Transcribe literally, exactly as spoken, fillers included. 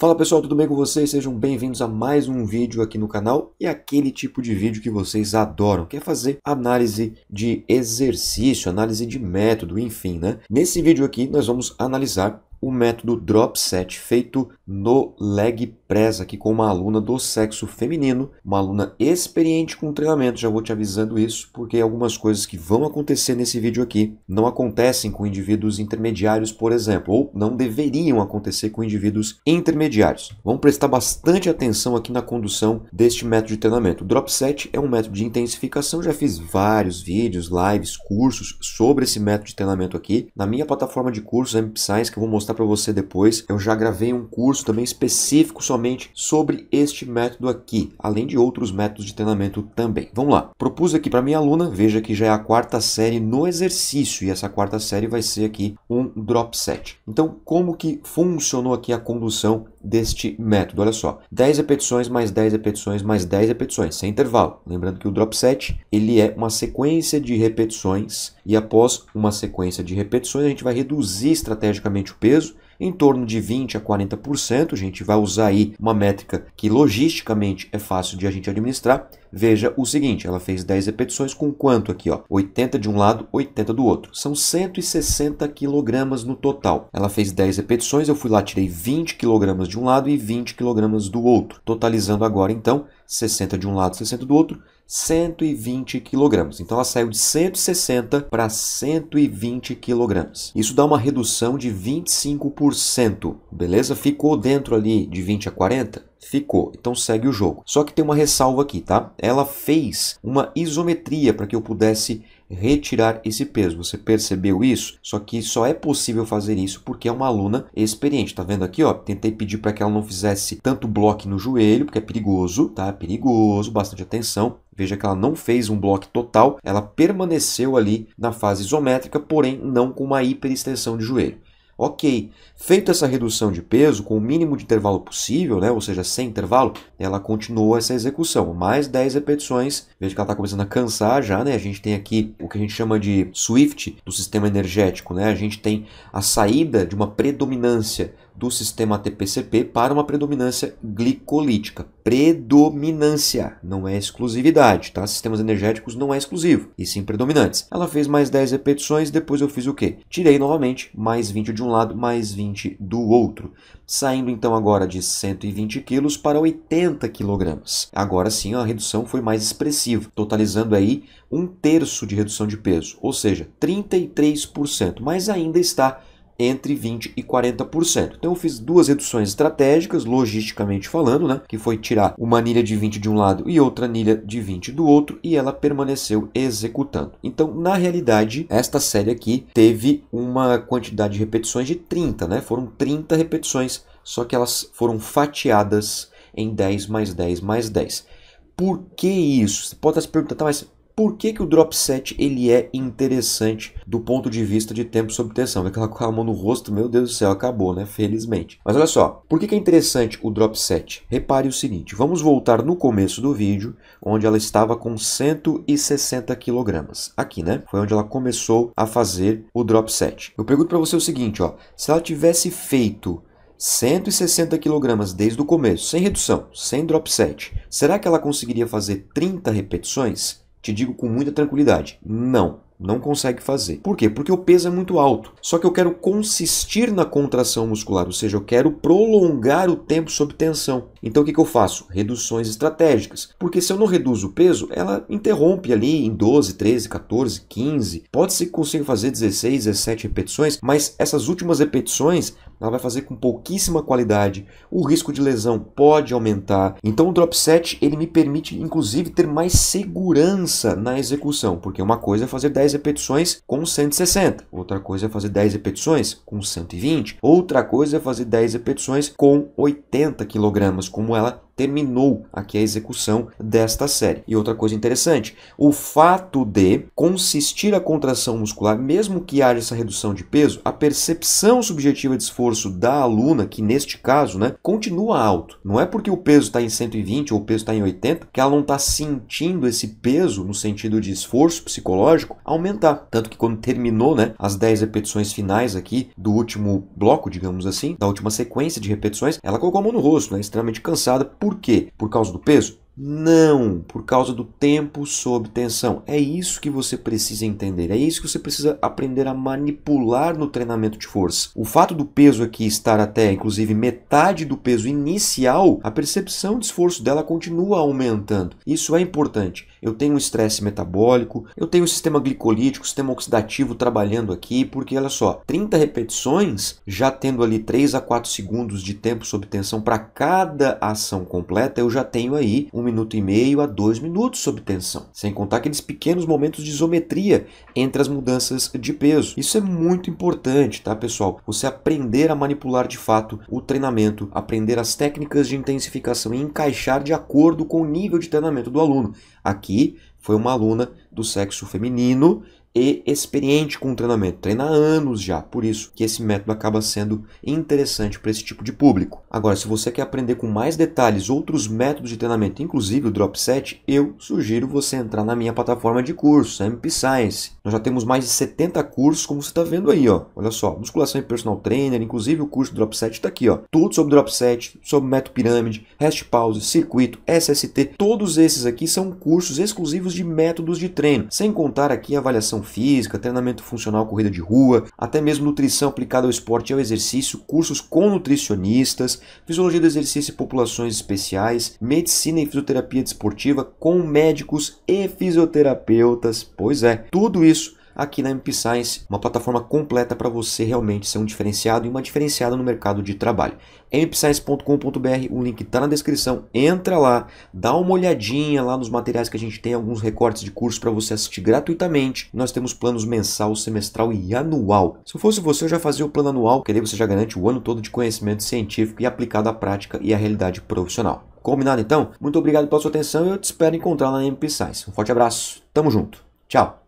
Fala pessoal, tudo bem com vocês? Sejam bem-vindos a mais um vídeo aqui no canal e aquele tipo de vídeo que vocês adoram, que é fazer análise de exercício, análise de método, enfim, né? Nesse vídeo aqui nós vamos analisar o método drop set feito no leg press aqui com uma aluna do sexo feminino, uma aluna experiente com treinamento, já vou te avisando isso, porque algumas coisas que vão acontecer nesse vídeo aqui não acontecem com indivíduos intermediários, por exemplo, ou não deveriam acontecer com indivíduos intermediários. Vamos prestar bastante atenção aqui na condução deste método de treinamento. O drop set é um método de intensificação, já fiz vários vídeos, lives, cursos sobre esse método de treinamento aqui. Na minha plataforma de cursos M P Science, que eu vou mostrar para você depois, eu já gravei um curso também específico somente sobre este método aqui, além de outros métodos de treinamento também. Vamos lá, propus aqui para minha aluna, veja que já é a quarta série no exercício e essa quarta série vai ser aqui um drop set. Então, como que funcionou aqui a condução deste método? Olha só, dez repetições mais dez repetições mais dez repetições, sem intervalo. Lembrando que o drop set, ele é uma sequência de repetições e após uma sequência de repetições a gente vai reduzir estrategicamente o peso em torno de vinte a quarenta por cento, a gente vai usar aí uma métrica que logisticamente é fácil de a gente administrar. Veja o seguinte, ela fez dez repetições com quanto aqui? Ó, oitenta de um lado, oitenta do outro. São cento e sessenta quilogramas no total. Ela fez dez repetições, eu fui lá, tirei vinte quilogramas de um lado e vinte quilogramas do outro. Totalizando agora, então, sessenta de um lado, sessenta do outro, cento e vinte quilogramas. Então, ela saiu de cento e sessenta para cento e vinte quilogramas. Isso dá uma redução de vinte e cinco por cento, beleza? Ficou dentro ali de vinte a quarenta por cento? Ficou, então segue o jogo. Só que tem uma ressalva aqui, tá? Ela fez uma isometria para que eu pudesse retirar esse peso. Você percebeu isso? Só que só é possível fazer isso porque é uma aluna experiente. Tá vendo aqui, ó? Tentei pedir para que ela não fizesse tanto bloco no joelho, porque é perigoso, tá? É perigoso, bastante atenção. Veja que ela não fez um bloco total, ela permaneceu ali na fase isométrica, porém não com uma hiperextensão de joelho. Ok, feita essa redução de peso, com o mínimo de intervalo possível, né? Ou seja, sem intervalo, ela continua essa execução. Mais dez repetições, veja que ela está começando a cansar já, né? A gente tem aqui o que a gente chama de Swift do sistema energético, né? A gente tem a saída de uma predominância do sistema A T P C P para uma predominância glicolítica. Predominância, não é exclusividade, tá? Sistemas energéticos não é exclusivo, e sim predominantes. Ela fez mais dez repetições, depois eu fiz o quê? Tirei novamente, mais vinte de um lado, mais vinte do outro. Saindo então agora de cento e vinte quilos para oitenta quilogramas. Agora sim, a redução foi mais expressiva, totalizando aí um terço de redução de peso, ou seja, trinta e três por cento, mas ainda está entre vinte e quarenta por cento. Então eu fiz duas reduções estratégicas, logisticamente falando, né? Que foi tirar uma anilha de vinte de um lado e outra anilha de vinte do outro, e ela permaneceu executando. Então, na realidade, esta série aqui teve uma quantidade de repetições de trinta, né? Foram trinta repetições, só que elas foram fatiadas em dez mais dez mais dez. Por que isso? Você pode estar se perguntando, tá, mas por que que o drop set ele é interessante do ponto de vista de tempo sob tensão? Vê que ela com a mão no rosto, meu Deus do céu, acabou, né? Felizmente. Mas olha só, por que que é interessante o drop set? Repare o seguinte, vamos voltar no começo do vídeo, onde ela estava com cento e sessenta quilogramas. Aqui, né? Foi onde ela começou a fazer o drop set. Eu pergunto para você o seguinte, ó, se ela tivesse feito cento e sessenta quilogramas desde o começo, sem redução, sem drop set, será que ela conseguiria fazer trinta repetições? Te digo com muita tranquilidade, não, não consegue fazer. Por quê? Porque o peso é muito alto. Só que eu quero consistir na contração muscular, ou seja, eu quero prolongar o tempo sob tensão. Então o que que eu faço? Reduções estratégicas. Porque se eu não reduzo o peso, ela interrompe ali em doze, treze, quatorze, quinze. Pode ser que consiga fazer dezesseis, dezessete repetições, mas essas últimas repetições ela vai fazer com pouquíssima qualidade, o risco de lesão pode aumentar. Então o drop set ele me permite inclusive ter mais segurança na execução, porque uma coisa é fazer dez repetições com cento e sessenta, outra coisa é fazer dez repetições com cento e vinte, outra coisa é fazer dez repetições com oitenta quilogramas, como ela terminou aqui a execução desta série. E outra coisa interessante, o fato de consistir a contração muscular, mesmo que haja essa redução de peso, a percepção subjetiva de esforço da aluna, que neste caso, né, continua alto. Não é porque o peso está em cento e vinte ou o peso está em oitenta que ela não está sentindo esse peso no sentido de esforço psicológico aumentar. Tanto que quando terminou, né, as dez repetições finais aqui do último bloco, digamos assim, da última sequência de repetições, ela colocou a mão no rosto, né, extremamente cansada. Por quê? Por causa do peso? Não, por causa do tempo sob tensão. É isso que você precisa entender, é isso que você precisa aprender a manipular no treinamento de força. O fato do peso aqui estar até, inclusive, metade do peso inicial, a percepção de esforço dela continua aumentando. Isso é importante. Eu tenho um estresse metabólico, eu tenho um sistema glicolítico, sistema oxidativo trabalhando aqui, porque, olha só, trinta repetições, já tendo ali três a quatro segundos de tempo sob tensão para cada ação completa, eu já tenho aí um minuto e meio a dois minutos sob tensão, sem contar aqueles pequenos momentos de isometria entre as mudanças de peso. Isso é muito importante, tá, pessoal? Você aprender a manipular de fato o treinamento, aprender as técnicas de intensificação e encaixar de acordo com o nível de treinamento do aluno. Aqui foi uma aluna do sexo feminino e experiente com o treinamento, treina há anos já, por isso que esse método acaba sendo interessante para esse tipo de público. Agora, se você quer aprender com mais detalhes outros métodos de treinamento, inclusive o Drop Set, eu sugiro você entrar na minha plataforma de cursos, M P Science. Nós já temos mais de setenta cursos, como você está vendo aí, ó. Olha só, musculação e personal trainer, inclusive o curso Drop Set está aqui, ó. Tudo sobre Drop Set, sobre método pirâmide, rest pause, circuito, S S T, todos esses aqui são cursos exclusivos de métodos de treino, sem contar aqui a avaliação física, treinamento funcional, corrida de rua, até mesmo nutrição aplicada ao esporte e ao exercício, cursos com nutricionistas, fisiologia do exercício e populações especiais, medicina e fisioterapia desportiva com médicos e fisioterapeutas. Pois é, tudo isso aqui na M P Science, uma plataforma completa para você realmente ser um diferenciado e uma diferenciada no mercado de trabalho. m p science ponto com ponto b r, o link está na descrição, entra lá, dá uma olhadinha lá nos materiais que a gente tem, alguns recortes de curso para você assistir gratuitamente. Nós temos planos mensal, semestral e anual. Se eu fosse você, eu já fazia o plano anual, porque daí você já garante o ano todo de conhecimento científico e aplicado à prática e à realidade profissional. Combinado então? Muito obrigado pela sua atenção e eu te espero encontrar lá na M P Science. Um forte abraço, tamo junto, tchau!